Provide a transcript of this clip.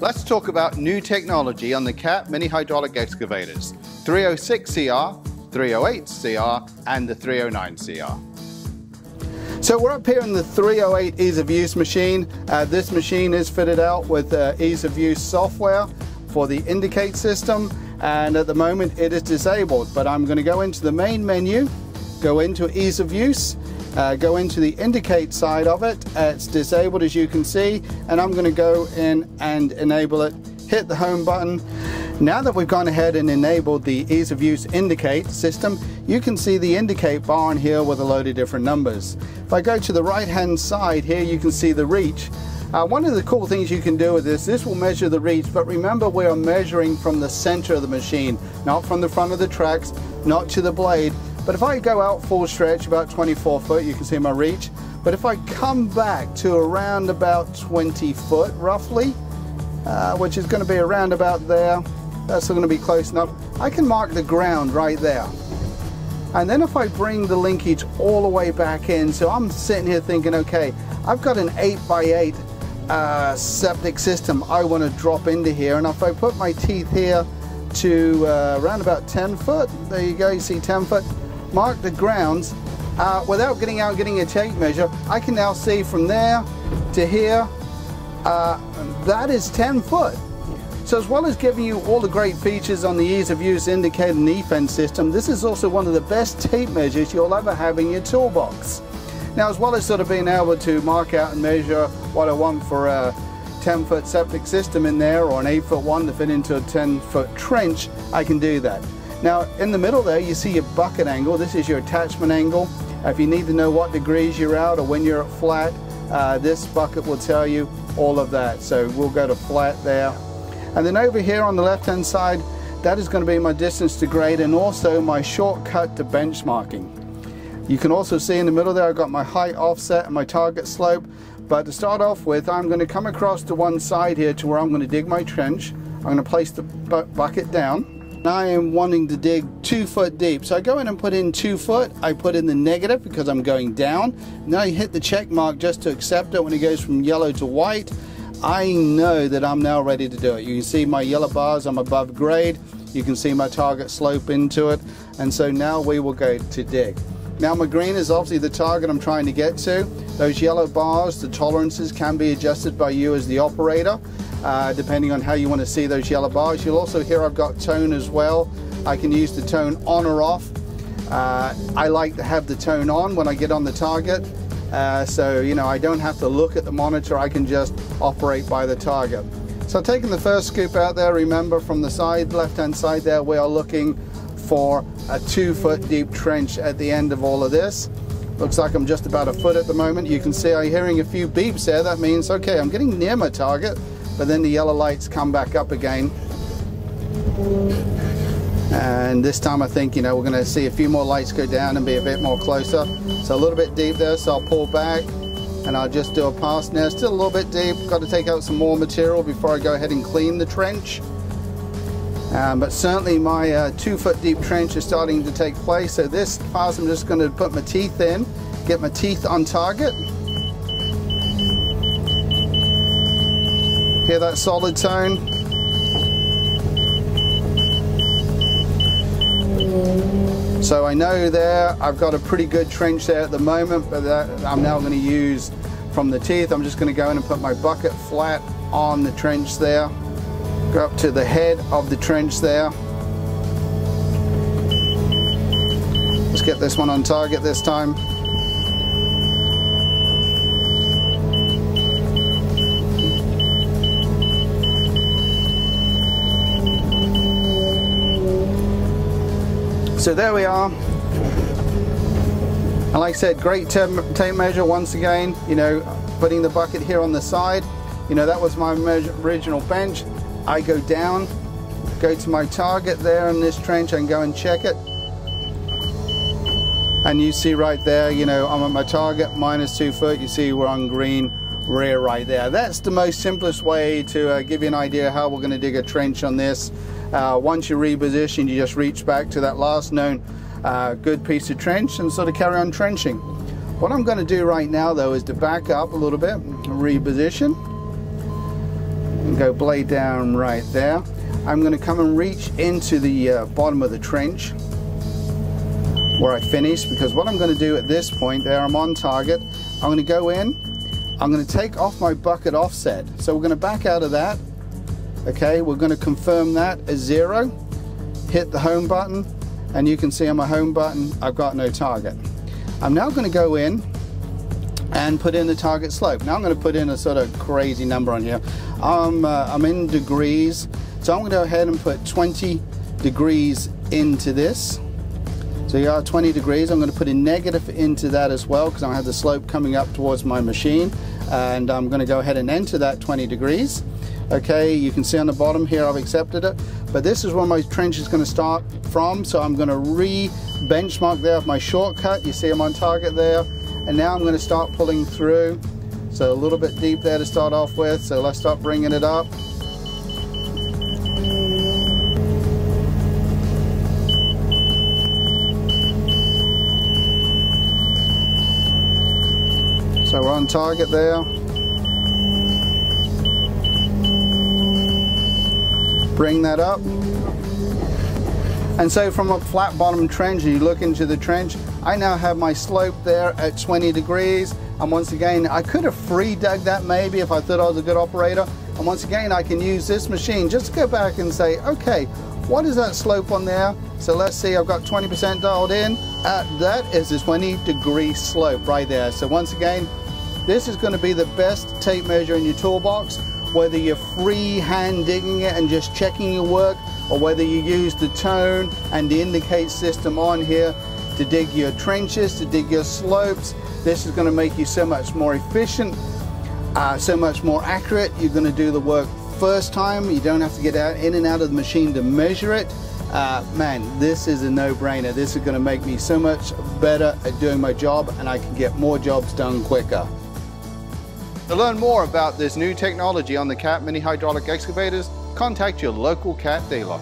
Let's talk about new technology on the Cat Mini Hydraulic Excavators, 306 CR, 308 CR, and the 309 CR. So we're up here on the 308 Ease of Use machine. This machine is fitted out with Ease of Use software for the Indicate system, and at the moment it is disabled, but I'm going to go into the main menu, go into Ease of Use, go into the Indicate side of it. It's disabled, as you can see, and I'm going to go in and enable it, hit the home button. Now that we've gone ahead and enabled the Ease of Use Indicate system, you can see the Indicate bar in here with a load of different numbers. If I go to the right hand side here, you can see the reach. One of the cool things you can do with this will measure the reach, but remember we are measuring from the center of the machine, not from the front of the tracks, not to the blade. But if I go out full stretch about 24 foot, you can see my reach. But if I come back to around about 20 foot roughly, which is going to be around about there, that's going to be close enough. I can mark the ground right there. And then if I bring the linkage all the way back in, so I'm sitting here thinking, okay, I've got an 8x8 septic system I want to drop into here, and if I put my teeth here to around about 10 foot, there you go, you see 10 foot, mark the grounds, without getting out and getting a tape measure, I can now see from there to here, that is 10 foot. So as well as giving you all the great features on the Ease of Use Indicate and E-fence system, this is also one of the best tape measures you'll ever have in your toolbox. Now, as well as sort of being able to mark out and measure what I want for a 10-foot septic system in there, or an 8-foot one to fit into a 10-foot trench, I can do that. Now, in the middle there, you see your bucket angle. This is your attachment angle. If you need to know what degrees you're out or when you're at flat, this bucket will tell you all of that. So we'll go to flat there. And then over here on the left-hand side, that is going to be my distance to grade and also my shortcut to benchmarking. You can also see in the middle there I've got my height offset and my target slope. But to start off with, I'm going to come across to one side here to where I'm going to dig my trench. I'm going to place the bucket down. Now I am wanting to dig 2 foot deep. So I go in and put in 2 foot. I put in the negative because I'm going down. Now you hit the check mark just to accept it when it goes from yellow to white. I know that I'm now ready to do it. You can see my yellow bars, I'm above grade. You can see my target slope into it. And so now we will go to dig. Now my green is obviously the target I'm trying to get to. Those yellow bars, the tolerances can be adjusted by you as the operator, depending on how you want to see those yellow bars. You'll also hear I've got tone as well. I can use the tone on or off. I like to have the tone on when I get on the target. So, you know, I don't have to look at the monitor. I can just operate by the target. So taking the first scoop out there, remember from the side, left-hand side there, we are looking for a 2 foot deep trench at the end of all of this. Looks like I'm just about a foot at the moment. You can see I'm hearing a few beeps there. That means, okay, I'm getting near my target, but then the yellow lights come back up again. And this time I think, you know, we're gonna see a few more lights go down and be a bit more closer. So a little bit deep there, so I'll pull back and I'll just do a pass now. Still a little bit deep, got to take out some more material before I go ahead and clean the trench. But certainly my 2 foot deep trench is starting to take place. So this pass I'm just going to put my teeth in, get my teeth on target. Hear that solid tone? So I know there I've got a pretty good trench there at the moment, but that I'm now going to use from the teeth. I'm just going to go in and put my bucket flat on the trench there. Go up to the head of the trench there. Let's get this one on target this time. So there we are. And like I said, great tape measure once again. You know, putting the bucket here on the side. You know, that was my original bench. I go down, go to my target there in this trench and go and check it. And you see right there, you know, I'm at my target, minus 2 foot, you see we're on green rear right there. That's the most simplest way to give you an idea how we're going to dig a trench on this. Once you reposition, you just reach back to that last known good piece of trench and sort of carry on trenching. What I'm going to do right now though is to back up a little bit, reposition. and go blade down right there. I'm going to come and reach into the bottom of the trench where I finish, because what I'm going to do at this point, there I'm on target, I'm going to go in, I'm going to take off my bucket offset. So we're going to back out of that, okay, we're going to confirm that as 0, hit the home button, and you can see on my home button I've got no target. I'm now going to go in and put in the target slope. Now I'm going to put in a sort of crazy number on here. I'm in degrees, so I'm going to go ahead and put 20 degrees into this. So you are 20 degrees. I'm going to put a negative into that as well, because I have the slope coming up towards my machine, and I'm going to go ahead and enter that 20 degrees. Okay, you can see on the bottom here I've accepted it, but this is where my trench is going to start from, so I'm going to re-benchmark there with my shortcut. You see I'm on target there, and now I'm going to start pulling through. So a little bit deep there to start off with, so let's start bringing it up. So we're on target there. Bring that up. And so from a flat bottom trench, you look into the trench, I now have my slope there at 20 degrees. And once again, I could have free dug that maybe if I thought I was a good operator. And once again, I can use this machine just to go back and say, okay, what is that slope on there? So let's see, I've got 20% dialed in. That is a 20-degree slope right there. So once again, this is going to be the best tape measure in your toolbox, whether you're freehand digging it and just checking your work, or whether you use the tone and the indicate system on here to dig your trenches, to dig your slopes. This is going to make you so much more efficient, so much more accurate. You're going to do the work first time, you don't have to get out in and out of the machine to measure it. Man, this is a no-brainer. This is going to make me so much better at doing my job, and I can get more jobs done quicker. To learn more about this new technology on the Cat Mini Hydraulic Excavators, contact your local Cat dealer.